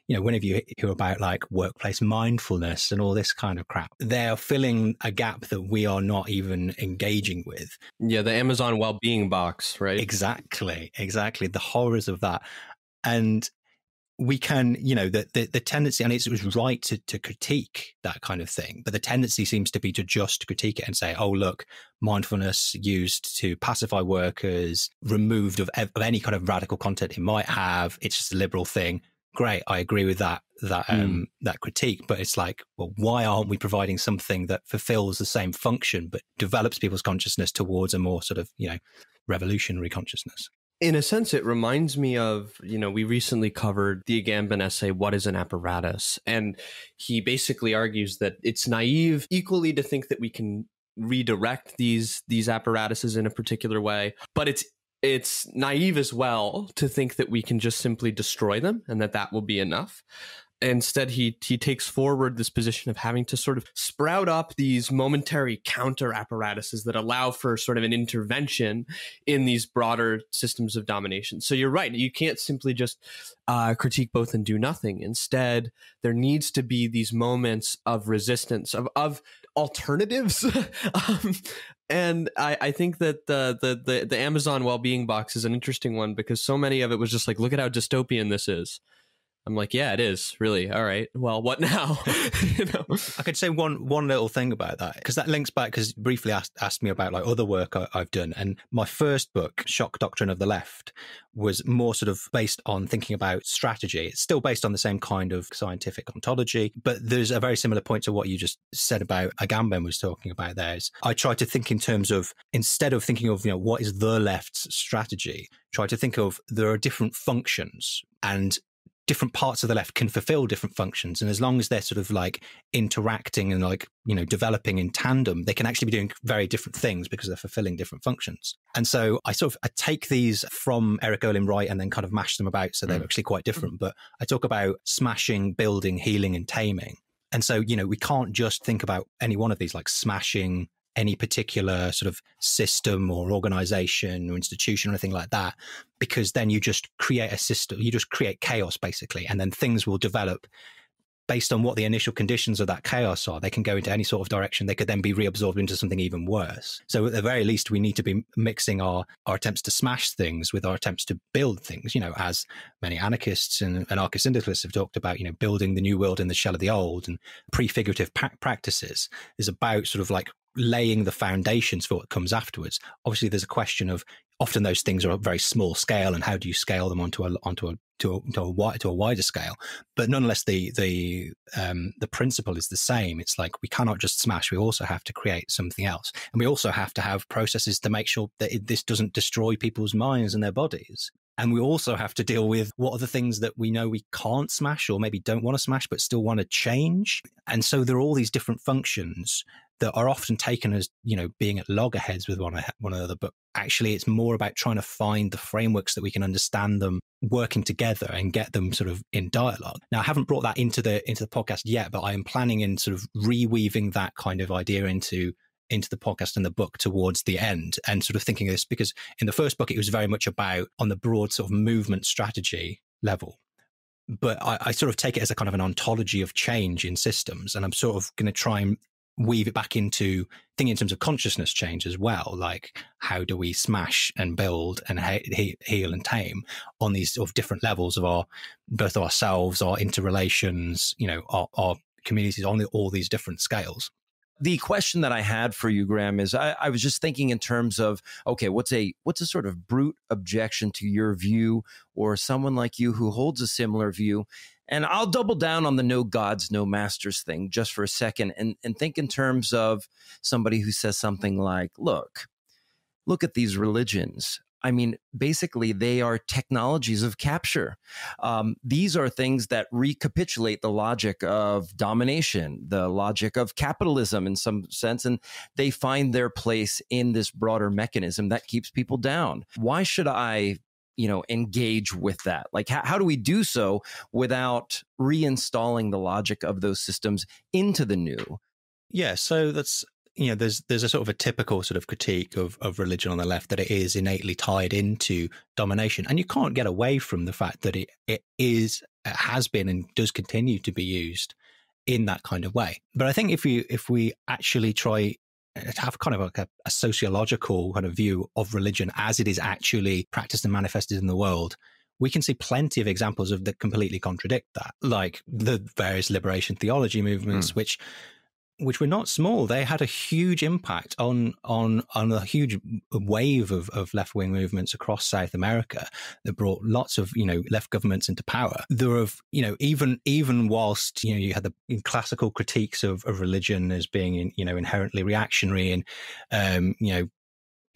you know, whenever you hear about like workplace mindfulness and all this kind of crap, they are filling a gap that we are not even engaging with. Yeah, the Amazon well-being box, right? Exactly, exactly. The horrors of that. And we can, you know, the, the, the tendency, and it was right to, to critique that kind of thing, but the tendency seems to be to just critique it and say, oh, look, mindfulness used to pacify workers, removed of, of any kind of radical content it might have. It's just a liberal thing. great, I agree with that that um, mm. that critique, but it's like, well, why aren't we providing something that fulfills the same function but develops people's consciousness towards a more sort of, you know, revolutionary consciousness? In a sense, it reminds me of, you know, we recently covered the Agamben essay, What is an Apparatus? And he basically argues that it's naive equally to think that we can redirect these these apparatuses in a particular way, but it's it's naive as well to think that we can just simply destroy them and that that will be enough. Instead, he he takes forward this position of having to sort of sprout up these momentary counter apparatuses that allow for sort of an intervention in these broader systems of domination. So you're right. You can't simply just uh, critique both and do nothing. Instead, there needs to be these moments of resistance, of, of alternatives. um, and I, I think that the, the, the, the Amazon well-being box is an interesting one, because so many of it was just like, look at how dystopian this is. I'm like, yeah, it is, really. All right. Well, what now? You know? I could say one one little thing about that, because that links back, because briefly asked, asked me about like other work I, I've done. And my first book, Shock Doctrine of the Left, was more sort of based on thinking about strategy. It's still based on the same kind of scientific ontology, but there's a very similar point to what you just said about Agamben was talking about there. Is I try to think in terms of, instead of thinking of, you know, what is the left's strategy, try to think of there are different functions, and different parts of the left can fulfill different functions. And as long as they're sort of like interacting and like, you know, developing in tandem, they can actually be doing very different things because they're fulfilling different functions. And so I sort of, I take these from Eric Olin Wright and then kind of mash them about. So they're mm. actually quite different, but I talk about smashing, building, healing, and taming. And so, you know, we can't just think about any one of these, like smashing any particular sort of system or organization or institution or anything like that, because then you just create a system, you just create chaos basically, and then things will develop based on what the initial conditions of that chaos are. They can go into any sort of direction. They could then be reabsorbed into something even worse. So at the very least, we need to be mixing our, our attempts to smash things with our attempts to build things, you know, as many anarchists and anarcho-syndicalists have talked about, you know, building the new world in the shell of the old, and prefigurative practices is about sort of like laying the foundations for what comes afterwards. Obviously, there's a question of, often those things are very small scale, and how do you scale them onto a onto a to a, to a, to a wider scale? But nonetheless, the the um, the principle is the same. It's like, we cannot just smash. We also have to create something else, and we also have to have processes to make sure that it, this doesn't destroy people's minds and their bodies. And we also have to deal with what are the things that we know we can't smash, or maybe don't want to smash but still want to change. And so there are all these different functions that are often taken as, you know, being at loggerheads with one, one another. But actually, it's more about trying to find the frameworks that we can understand them working together and get them sort of in dialogue. Now, I haven't brought that into the into the podcast yet, but I am planning in sort of reweaving that kind of idea into into the podcast and the book towards the end, and sort of thinking of this, because in the first book, it was very much about on the broad sort of movement strategy level. But I, I sort of take it as a kind of an ontology of change in systems. And I'm sort of going to try and weave it back into thinking in terms of consciousness change as well. Like, how do we smash and build and he heal and tame on these sort of different levels of our, both ourselves, our interrelations, you know, our, our communities on the, all these different scales. The question that I had for you, Graham, is I, I was just thinking in terms of, okay, what's a what's a sort of brute objection to your view, or someone like you who holds a similar view? And I'll double down on the no gods, no masters thing just for a second, and, and think in terms of somebody who says something like, look, look at these religions. I mean, basically, they are technologies of capture. Um, these are things that recapitulate the logic of domination, the logic of capitalism in some sense, and they find their place in this broader mechanism that keeps people down. Why should I, you know, engage with that? Like, how, how do we do so without reinstalling the logic of those systems into the new? Yeah, so that's... you know, there's there's a sort of a typical sort of critique of, of religion on the left that it is innately tied into domination. And you can't get away from the fact that it, it is, it has been and does continue to be used in that kind of way. But I think if you if we actually try to have kind of like a, a sociological kind of view of religion as it is actually practiced and manifested in the world, we can see plenty of examples of that completely contradict that, like the various liberation theology movements, mm. which which were not small, they had a huge impact on on on a huge wave of, of left wing movements across South America that brought lots of you know left governments into power. There of you know even even whilst you know you had the classical critiques of, of religion as being you know inherently reactionary and um, you know.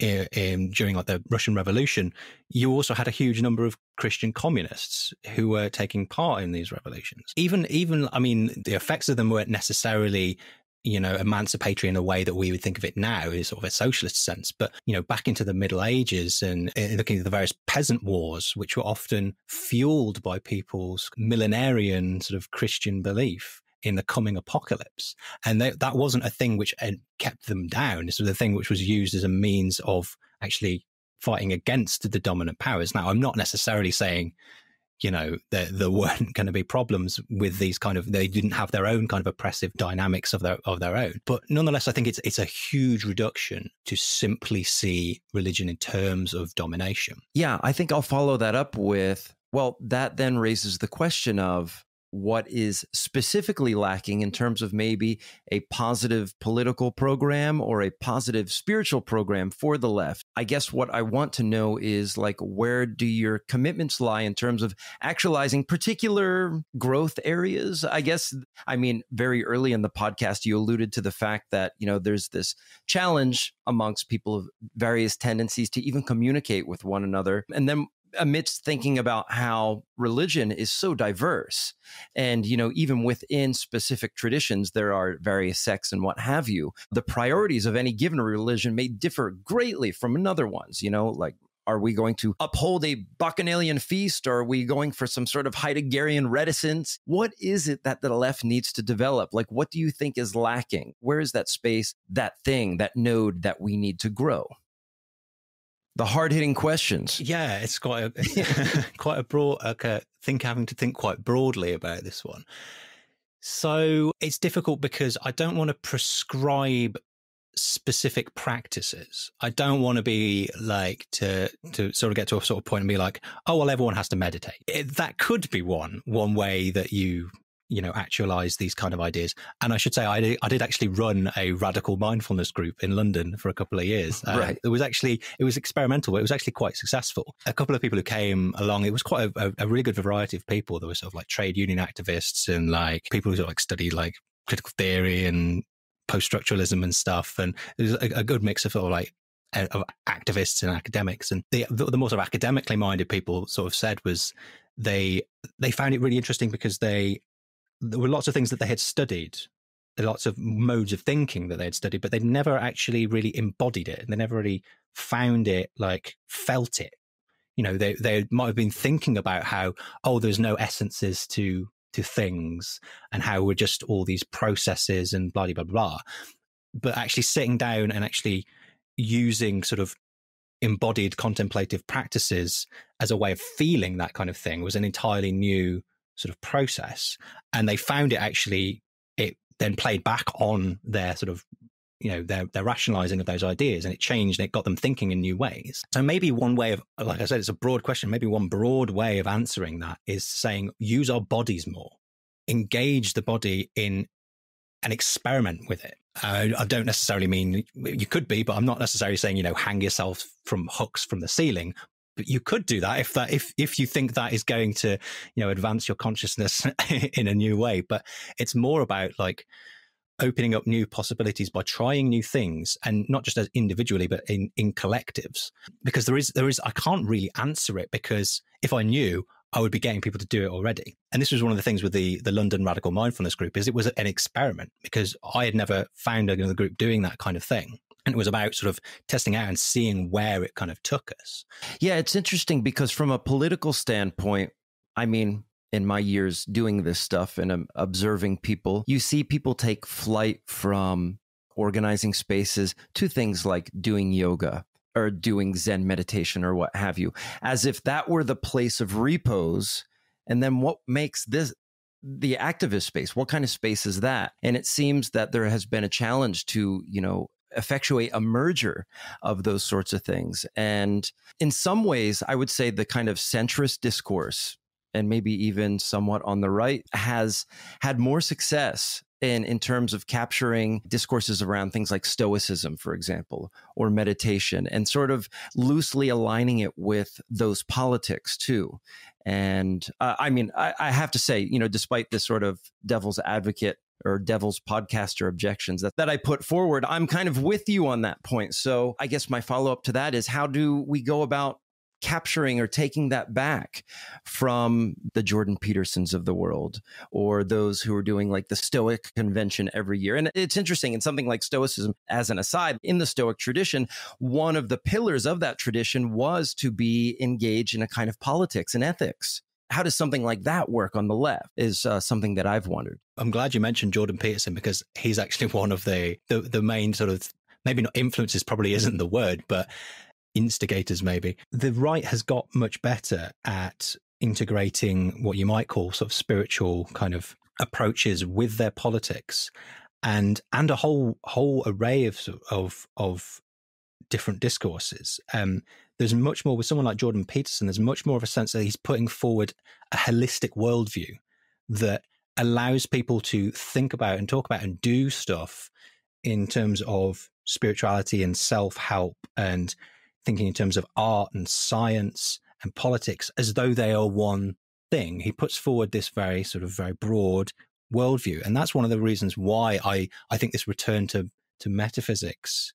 In, in, during like the Russian Revolution, you also had a huge number of Christian communists who were taking part in these revolutions. Even, even, I mean, the effects of them weren't necessarily, you know, emancipatory in a way that we would think of it now in sort of a socialist sense. But, you know, back into the Middle Ages and, and looking at the various peasant wars, which were often fueled by people's millenarian sort of Christian belief in the coming apocalypse. And they, that wasn't a thing which kept them down. This was the thing which was used as a means of actually fighting against the dominant powers. Now, I'm not necessarily saying, you know, there, there weren't going to be problems with these kind of, they didn't have their own kind of oppressive dynamics of their, of their own. But nonetheless, I think it's, it's a huge reduction to simply see religion in terms of domination. Yeah, I think I'll follow that up with, well, that then raises the question of, what is specifically lacking in terms of maybe a positive political program or a positive spiritual program for the left? I guess what I want to know is, like, where do your commitments lie in terms of actualizing particular growth areas? I guess, I mean, very early in the podcast, you alluded to the fact that, you know, there's this challenge amongst people of various tendencies to even communicate with one another. And then amidst thinking about how religion is so diverse and, you know, even within specific traditions, there are various sects and what have you, the priorities of any given religion may differ greatly from another one's, you know, like, are we going to uphold a bacchanalian feast? Are we going for some sort of Heideggerian reticence? What is it that the left needs to develop? Like, what do you think is lacking? Where is that space, that thing, that node that we need to grow? The hard-hitting questions. Yeah, it's quite a, quite a broad, like a, think having to think quite broadly about this one. So it's difficult because I don't want to prescribe specific practices. I don't want to be like to to sort of get to a sort of point and be like, oh, well, everyone has to meditate. It, that could be one one way that you you know, actualize these kind of ideas. And I should say, I did, I did actually run a radical mindfulness group in London for a couple of years. Uh, right. It was actually, it was experimental, but it was actually quite successful. A couple of people who came along, it was quite a, a really good variety of people. There were sort of like trade union activists and like people who sort of like study like critical theory and post-structuralism and stuff. And it was a, a good mix of sort of like of activists and academics. And the, the, the more sort of academically minded people sort of said was they, they found it really interesting because they, there were lots of things that they had studied, lots of modes of thinking that they had studied, but they'd never actually really embodied it. And they never really found it, like felt it. You know, they, they might have been thinking about how, oh, there's no essences to to things and how we're just all these processes and blah, blah, blah. But actually sitting down and actually using sort of embodied contemplative practices as a way of feeling that kind of thing was an entirely new sort of process. And they found it actually, it then played back on their sort of, you know, their, their rationalizing of those ideas, and it changed and it got them thinking in new ways. So maybe one way of, like I said, it's a broad question, maybe one broad way of answering that is saying, use our bodies more, engage the body in and experiment with it. I, I don't necessarily mean you could be, but I'm not necessarily saying, you know, hang yourself from hooks from the ceiling. But you could do that if that if if you think that is going to, you know, advance your consciousness in a new way. But it's more about like opening up new possibilities by trying new things, and not just as individually, but in in collectives. Because there is there is I can't really answer it, because if I knew, I would be getting people to do it already. And this was one of the things with the the London Radical Mindfulness Group, is it was an experiment, because I had never found another group doing that kind of thing. And it was about sort of testing out and seeing where it kind of took us. Yeah, it's interesting because from a political standpoint, I mean, in my years doing this stuff and um, observing people, you see people take flight from organizing spaces to things like doing yoga or doing Zen meditation or what have you, as if that were the place of repose. And then what makes this the activist space? What kind of space is that? And it seems that there has been a challenge to, you know, effectuate a merger of those sorts of things. And in some ways, I would say the kind of centrist discourse, and maybe even somewhat on the right, has had more success in, in terms of capturing discourses around things like Stoicism, for example, or meditation, and sort of loosely aligning it with those politics too. And uh, I mean, I, I have to say, you know, despite this sort of devil's advocate or devil's podcaster objections that, that I put forward, I'm kind of with you on that point. So I guess my follow-up to that is, how do we go about capturing or taking that back from the Jordan Petersons of the world, or those who are doing like the Stoic convention every year? And it's interesting, in something like Stoicism, as an aside, in the Stoic tradition, one of the pillars of that tradition was to be engaged in a kind of politics and ethics. How does something like that work on the left is uh, something that I've wondered. I'm glad you mentioned Jordan Peterson, because he's actually one of the, the, the main sort of, maybe not influences probably isn't the word, but instigators, maybe. The right has got much better at integrating what you might call sort of spiritual kind of approaches with their politics, and and a whole whole array of of of different discourses. Um, there's much more with someone like Jordan Peterson. There's much more of a sense that he's putting forward a holistic worldview that allows people to think about and talk about and do stuff in terms of spirituality and self-help, and thinking in terms of art and science and politics as though they are one thing. He puts forward this very sort of very broad worldview. And that's one of the reasons why I, I think this return to, to metaphysics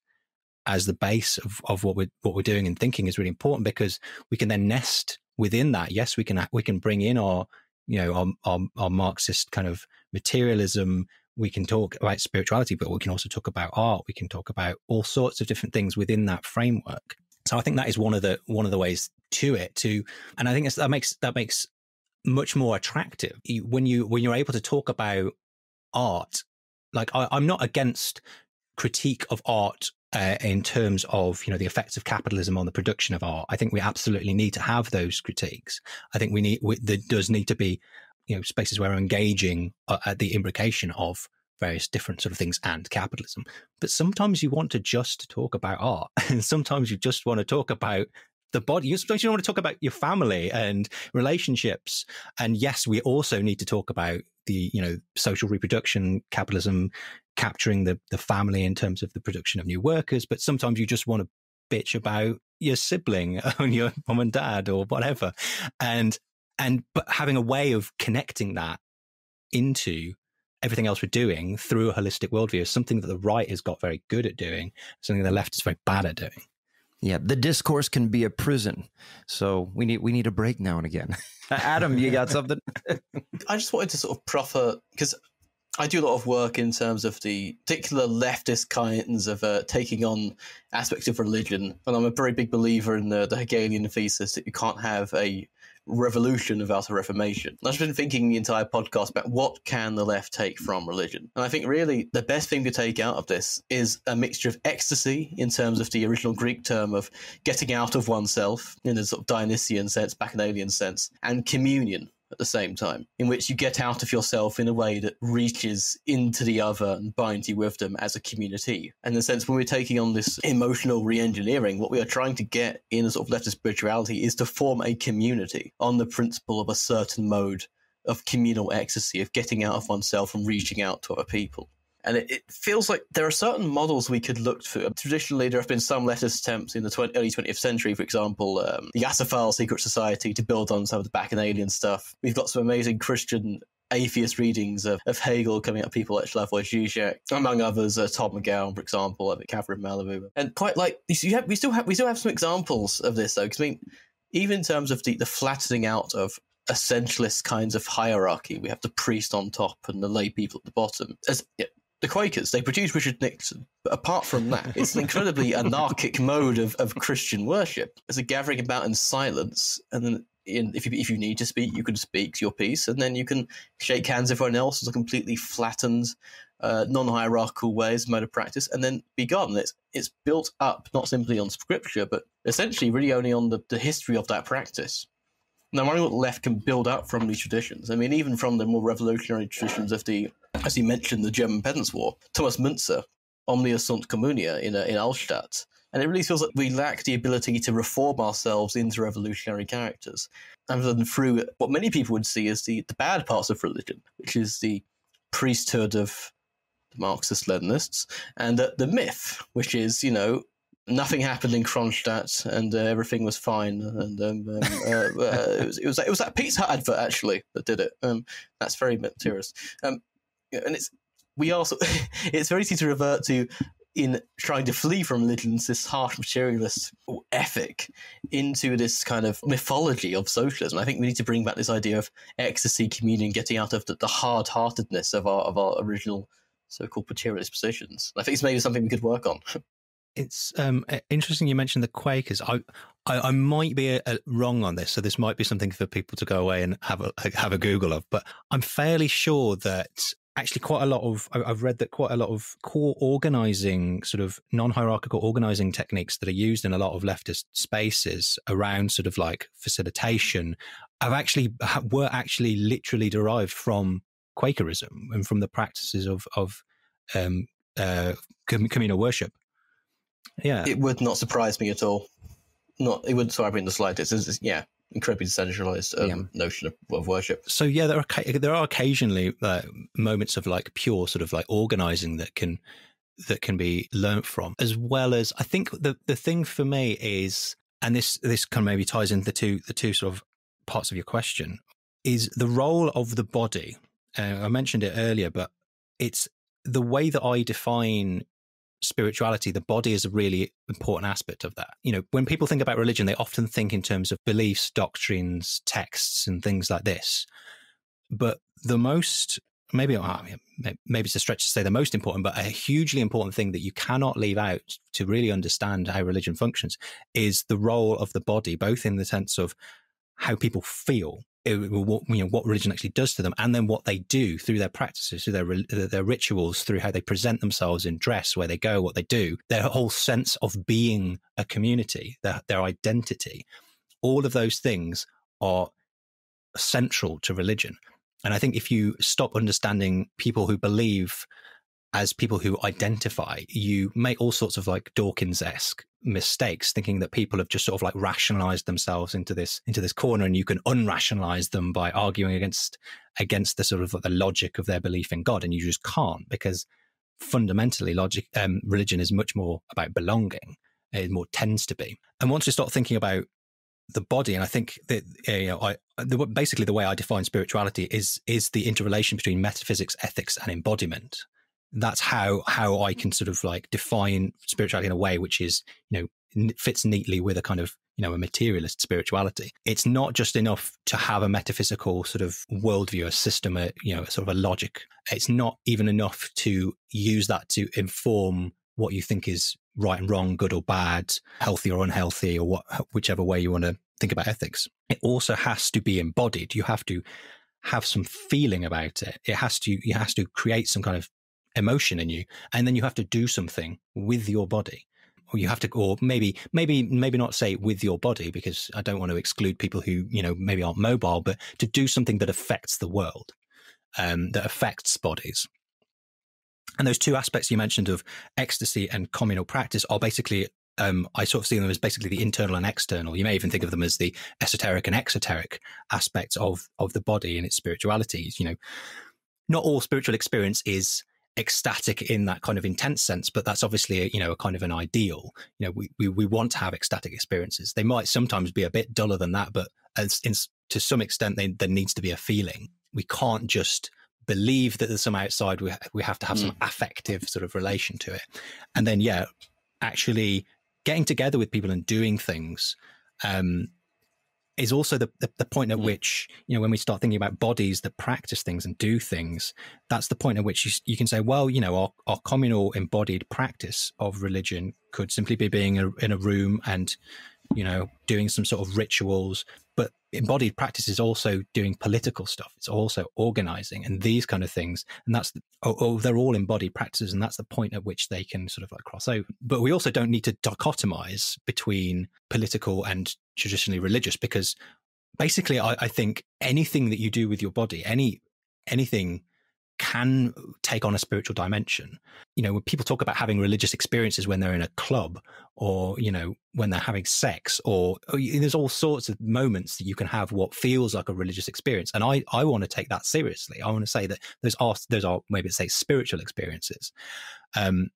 as the base of, of what we're, what we're doing and thinking is really important, because we can then nest within that. Yes, we can, we can bring in our, you know, our, our, our Marxist kind of materialism. We can talk about spirituality, but we can also talk about art. We can talk about all sorts of different things within that framework. So I think that is one of the one of the ways to it too, and I think that's, that makes that makes much more attractive when you when you're able to talk about art. Like I, I'm not against critique of art uh, in terms of, you know, the effects of capitalism on the production of art. I think we absolutely need to have those critiques. I think we need we, there does need to be, you know, spaces where we're engaging uh, at the imbrication of various different sort of things and capitalism. But sometimes you want to just talk about art, and sometimes you just want to talk about the body. Sometimes you want to talk about your family and relationships. And yes, we also need to talk about the, you know, social reproduction, capitalism capturing the, the family in terms of the production of new workers. But sometimes you just want to bitch about your sibling or your mom and dad or whatever. And, and, but having a way of connecting that into everything else we're doing through a holistic worldview is something that the right has got very good at doing, something the left is very bad at doing. Yeah, the discourse can be a prison. So we need we need a break now and again. Adam, you got something? I just wanted to sort of proffer, because I do a lot of work in terms of the particular leftist kinds of uh, taking on aspects of religion. And I'm a very big believer in the, the Hegelian thesis that you can't have a revolution without a reformation. I've been thinking the entire podcast about what can the left take from religion. And I think really the best thing to take out of this is a mixture of ecstasy, in terms of the original Greek term of getting out of oneself in a sort of Dionysian sense, Bacchanalian sense, and communion at the same time, in which you get out of yourself in a way that reaches into the other and binds you with them as a community. And in a sense, when we're taking on this emotional re-engineering, what we are trying to get in a sort of leftist spirituality is to form a community on the principle of a certain mode of communal ecstasy, of getting out of oneself and reaching out to other people. And it, it feels like there are certain models we could look through. Traditionally, there have been some leftist attempts in the early twentieth century, for example, um, the Asafal Secret Society, to build on some of the Bacchanalian stuff. We've got some amazing Christian atheist readings of, of Hegel coming up, people like Slavoj Žižek, among others, uh, Tom McGowan, for example, I think Catherine Malibu. And quite like, you have, we, still have, we still have some examples of this, though, because I mean, even in terms of the, the flattening out of essentialist kinds of hierarchy, we have the priest on top and the lay people at the bottom. As, yeah, the Quakers, they produced Richard Nixon. But apart from that, it's an incredibly anarchic mode of, of Christian worship. It's a gathering about in silence. And then in, if, you, if you need to speak, you can speak your piece. And then you can shake hands with everyone else in a completely flattened, uh, non-hierarchical ways, mode of practice, and then be gone. It's, it's built up not simply on scripture, but essentially really only on the, the history of that practice. Now, I'm wondering what the left can build up from these traditions. I mean, even from the more revolutionary traditions of the, as you mentioned, the German Peasants' War, Thomas Münzer, Omnia sunt communia in, uh, in Altstadt. And it really feels like we lack the ability to reform ourselves into revolutionary characters, and then through what many people would see as the, the bad parts of religion, which is the priesthood of the Marxist-Leninists, and that the myth, which is, you know, nothing happened in Kronstadt and uh, everything was fine. And um, um, uh, uh, it, was, it was it was that Pizza Hut advert actually that did it. Um, that's very materialist. Um, and it's we also it's very easy to revert to in trying to flee from religions this harsh materialist ethic into this kind of mythology of socialism. I think we need to bring back this idea of ecstasy, communion, getting out of the, the hard-heartedness of our of our original so-called materialist positions. I think it's maybe something we could work on. It's um, interesting you mentioned the Quakers. I I, I might be a, a wrong on this, so this might be something for people to go away and have a have a Google of. But I'm fairly sure that actually quite a lot of I've read that quite a lot of core organizing, sort of non-hierarchical organizing techniques that are used in a lot of leftist spaces around sort of like facilitation have actually were actually literally derived from Quakerism and from the practices of of um, uh, communal worship. Yeah, it would not surprise me at all. Not it wouldn't surprise me in the slightest. It's, it's, yeah, incredibly decentralized um, yeah. notion of, of worship. So yeah, there are there are occasionally uh, moments of like pure sort of like organizing that can that can be learnt from, as well as I think the the thing for me is, and this this kind of maybe ties into the two the two sort of parts of your question, is the role of the body. Uh, I mentioned it earlier, but it's the way that I define spirituality, the body is a really important aspect of that. You know, when people think about religion, they often think in terms of beliefs, doctrines, texts, and things like this. But the most, maybe, maybe it's a stretch to say the most important, but a hugely important thing that you cannot leave out to really understand how religion functions is the role of the body, both in the sense of how people feel, what, you know, what religion actually does to them, and then what they do through their practices, through their their rituals, through how they present themselves in dress, where they go, what they do, their whole sense of being a community, their, their identity. All of those things are central to religion. And I think if you stop understanding people who believe as people who identify, you make all sorts of like Dawkins-esque mistakes, thinking that people have just sort of like rationalized themselves into this into this corner, and you can unrationalize them by arguing against against the sort of the logic of their belief in God, and you just can't, because fundamentally logic um, religion is much more about belonging. It more tends to be. And once you start thinking about the body, and I think that you know, I the, basically the way I define spirituality is is the interrelation between metaphysics, ethics, and embodiment. That's how how I can sort of like define spirituality in a way which is, you know, fits neatly with a kind of, you know, a materialist spirituality. It's not just enough to have a metaphysical sort of worldview, a system, a, you know, sort of a logic. It's not even enough to use that to inform what you think is right and wrong, good or bad, healthy or unhealthy, or what, whichever way you want to think about ethics. It also has to be embodied. You have to have some feeling about it. It has to, it has to create some kind of emotion in you, and then you have to do something with your body, or you have to, or maybe maybe maybe not say with your body, because I don't want to exclude people who, you know, maybe aren't mobile, but to do something that affects the world, um that affects bodies. And those two aspects you mentioned of ecstasy and communal practice are basically um I sort of see them as basically the internal and external. You may even think of them as the esoteric and exoteric aspects of of the body and its spirituality. You know, not all spiritual experience is ecstatic in that kind of intense sense, but that's obviously a, you know, a kind of an ideal. You know, we, we we want to have ecstatic experiences. They might sometimes be a bit duller than that, but as in, to some extent they, there needs to be a feeling. We can't just believe that there's some outside. We, we have to have mm. some affective sort of relation to it. And then yeah, actually getting together with people and doing things um is also the, the, the point at mm. which, you know, when we start thinking about bodies that practice things and do things, that's the point at which you, you can say, well, you know, our, our communal embodied practice of religion could simply be being a, in a room and, you know, doing some sort of rituals. But embodied practice is also doing political stuff. It's also organizing and these kind of things. And that's, the, oh, oh, they're all embodied practices. And that's the point at which they can sort of like cross over. But we also don't need to dichotomize between political and traditionally religious, because basically I, I think anything that you do with your body, any anything can take on a spiritual dimension. You know, when people talk about having religious experiences when they're in a club, or, you know, when they're having sex, or, or there's all sorts of moments that you can have what feels like a religious experience. And I, I want to take that seriously. I want to say that those are, those are maybe say spiritual experiences. Um,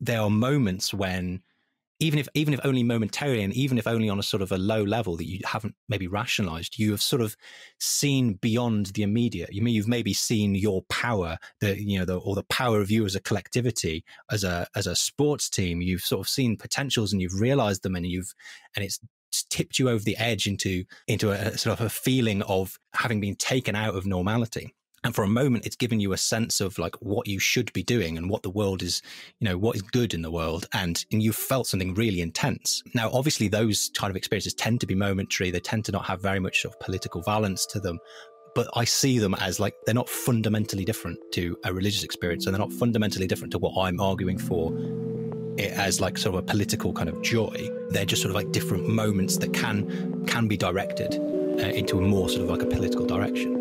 there are moments when, even if, even if only momentarily, and even if only on a sort of a low level that you haven't maybe rationalized, you have sort of seen beyond the immediate. You mean you've maybe seen your power, the, you know, the, or the power of you as a collectivity, as a, as a sports team. You've sort of seen potentials and you've realized them, and you've, and it's tipped you over the edge into, into a, a sort of a feeling of having been taken out of normality. And for a moment, it's given you a sense of like what you should be doing and what the world is, you know, what is good in the world. And, and you felt something really intense. Now, obviously, those kind of experiences tend to be momentary. They tend to not have very much sort of political valence to them. But I see them as like, they're not fundamentally different to a religious experience, and they're not fundamentally different to what I'm arguing for it as like sort of a political kind of joy. They're just sort of like different moments that can, can be directed uh, into a more sort of like a political direction.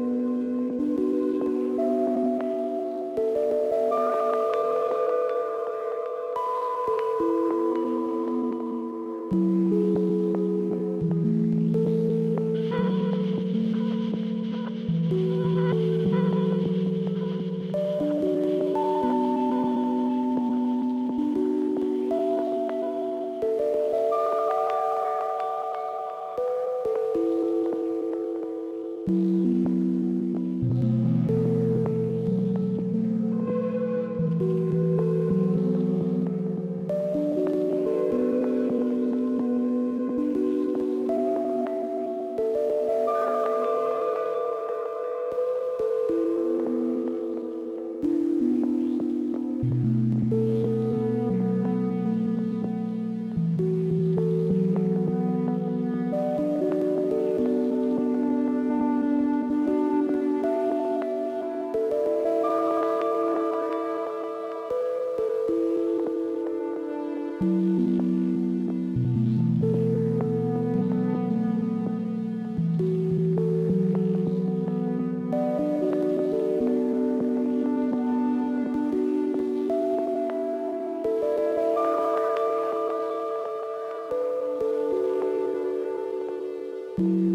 Thank you.